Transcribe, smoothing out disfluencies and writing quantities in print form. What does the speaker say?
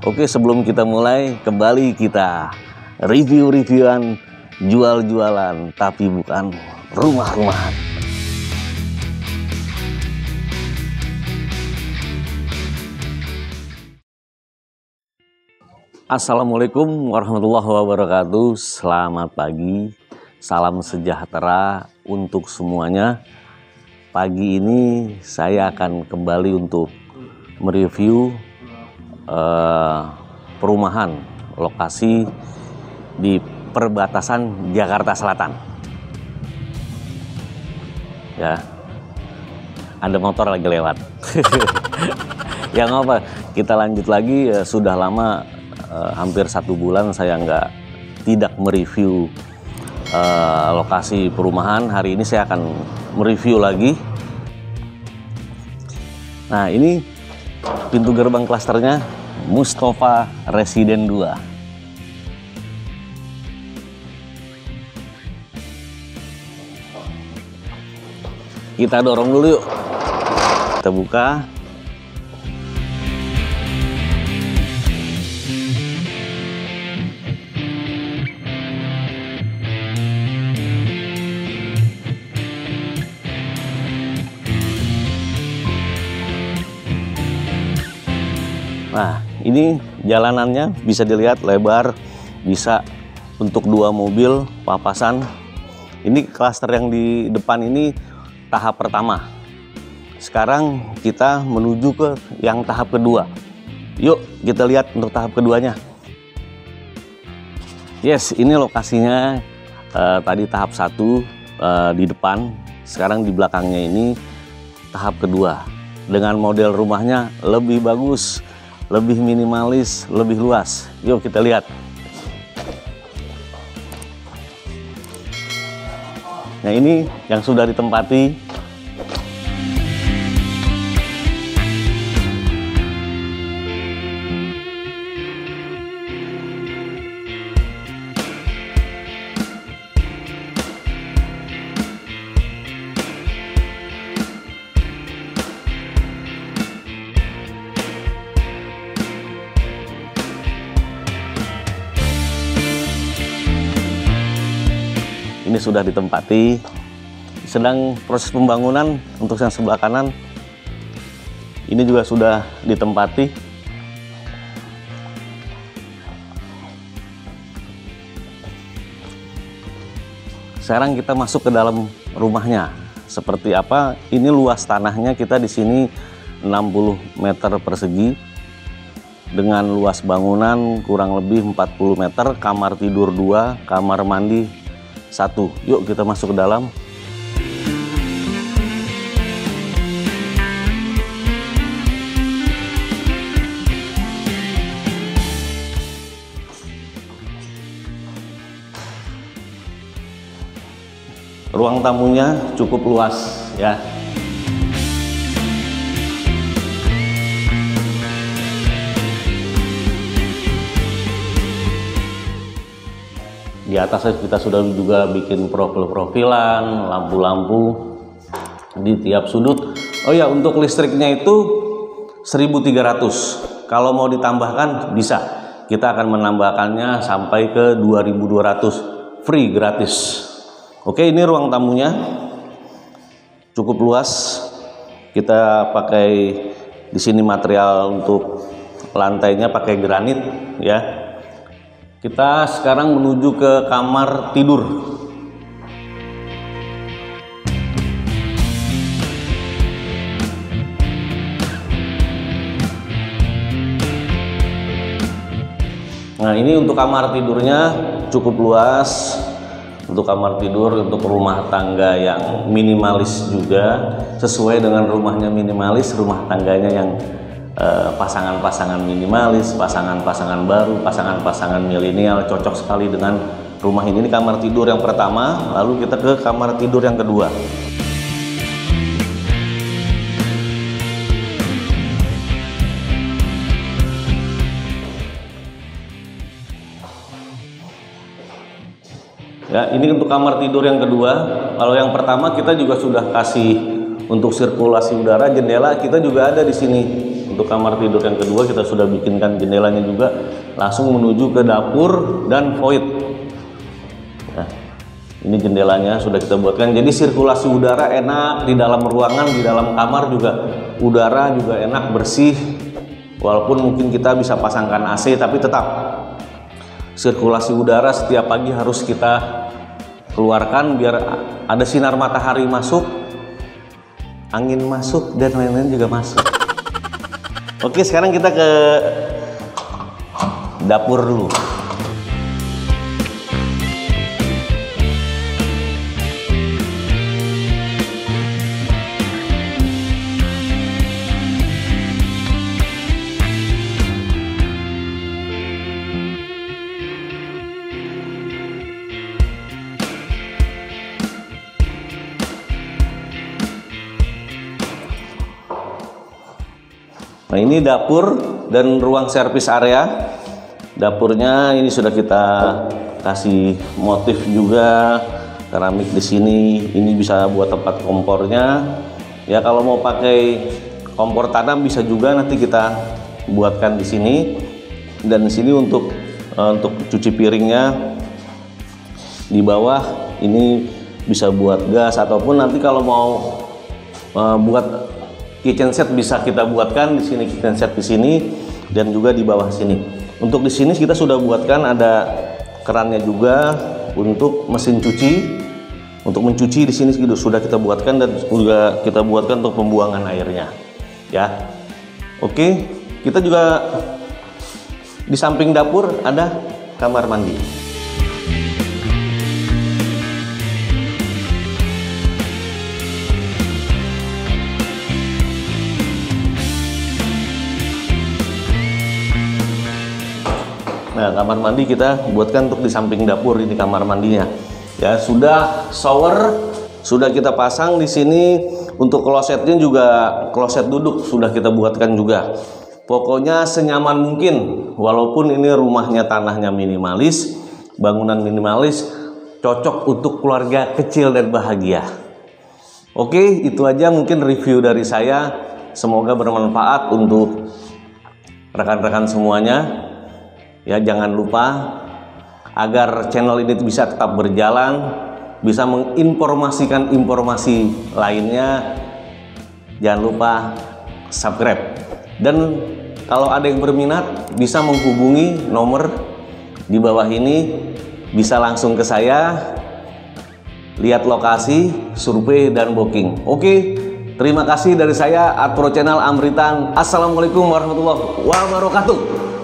Oke, sebelum kita mulai, kembali kita review-reviewan, jual-jualan, tapi bukan rumah-rumahan. Assalamualaikum warahmatullahi wabarakatuh. Selamat pagi, salam sejahtera untuk semuanya. Pagi ini saya akan kembali untuk mereview perumahan lokasi di perbatasan Jakarta Selatan. Ya, ada motor lagi lewat. Ya nggak apa, kita lanjut lagi. Sudah lama, hampir 1 bulan saya tidak mereview lokasi perumahan. Hari ini saya akan mereview lagi. Nah, ini pintu gerbang klasternya Mustafa Residen 2. Kita dorong dulu yuk. Kita buka. Nah, ini jalanannya bisa dilihat lebar, bisa untuk 2 mobil papasan. Ini klaster yang di depan ini tahap pertama. Sekarang kita menuju ke yang tahap kedua. Yuk kita lihat untuk tahap keduanya. Yes, ini lokasinya tadi tahap 1 di depan. Sekarang di belakangnya ini tahap kedua. Dengan model rumahnya lebih bagus, lebih minimalis, lebih luas. Yuk kita lihat. Nah, ini yang sudah ditempati. Ini sudah ditempati, sedang proses pembangunan untuk yang sebelah kanan. Ini juga sudah ditempati. Sekarang kita masuk ke dalam rumahnya. Seperti apa? Ini luas tanahnya kita di sini 60 meter persegi. Dengan luas bangunan kurang lebih 40 meter, kamar tidur 2, kamar mandi 1. Yuk kita masuk ke dalam. Ruang tamunya cukup luas ya. Di atas kita sudah juga bikin profil-profilan, lampu-lampu di tiap sudut. Oh ya, untuk listriknya itu 1.300. Kalau mau ditambahkan bisa. Kita akan menambahkannya sampai ke 2.200 free, gratis. Oke, ini ruang tamunya. Cukup luas. Kita pakai di sini material untuk lantainya pakai granit ya. Kita sekarang menuju ke kamar tidur. Nah, ini untuk kamar tidurnya cukup luas. Untuk kamar tidur, untuk rumah tangga yang minimalis juga. Sesuai dengan rumahnya minimalis, rumah tangganya yang pasangan-pasangan minimalis, pasangan-pasangan baru, pasangan-pasangan milenial cocok sekali dengan rumah ini. Ini kamar tidur yang pertama, lalu kita ke kamar tidur yang kedua. Ya, ini untuk kamar tidur yang kedua. Kalau yang pertama kita juga sudah kasih untuk sirkulasi udara, jendela kita juga ada di sini. Untuk kamar tidur yang kedua kita sudah bikinkan jendelanya juga, langsung menuju ke dapur dan void. Nah, ini jendelanya sudah kita buatkan, jadi sirkulasi udara enak di dalam ruangan, di dalam kamar juga udara juga enak, bersih. Walaupun mungkin kita bisa pasangkan AC, tapi tetap sirkulasi udara setiap pagi harus kita keluarkan biar ada sinar matahari masuk, angin masuk, dan lain-lain juga masuk. Oke, sekarang kita ke dapur dulu. Nah, ini dapur dan ruang servis area. Dapurnya ini sudah kita kasih motif juga, keramik di sini. Ini bisa buat tempat kompornya. Ya, kalau mau pakai kompor tanam bisa juga, nanti kita buatkan di sini. Dan di sini untuk cuci piringnya. Di bawah ini bisa buat gas, ataupun nanti kalau mau buat kitchen set bisa kita buatkan di sini, kitchen set di sini, dan juga di bawah sini. Untuk di sini kita sudah buatkan ada kerannya juga untuk mesin cuci, untuk mencuci di sini sudah kita buatkan, dan juga kita buatkan untuk pembuangan airnya. Ya, oke. Kita juga di samping dapur ada kamar mandi. Nah, kamar mandi kita buatkan untuk di samping dapur, ini kamar mandinya. Ya, sudah shower, sudah kita pasang di sini. Untuk klosetnya juga, kloset duduk sudah kita buatkan juga. Pokoknya senyaman mungkin, walaupun ini rumahnya tanahnya minimalis, bangunan minimalis, cocok untuk keluarga kecil dan bahagia. Oke, itu aja mungkin review dari saya. Semoga bermanfaat untuk rekan-rekan semuanya. Ya, jangan lupa agar channel ini bisa tetap berjalan, bisa menginformasikan informasi lainnya. Jangan lupa subscribe, dan kalau ada yang berminat bisa menghubungi nomor di bawah ini, bisa langsung ke saya, lihat lokasi, survei, dan booking. Oke, terima kasih dari saya, ATPRO Channel Amritan. Assalamualaikum warahmatullahi wabarakatuh.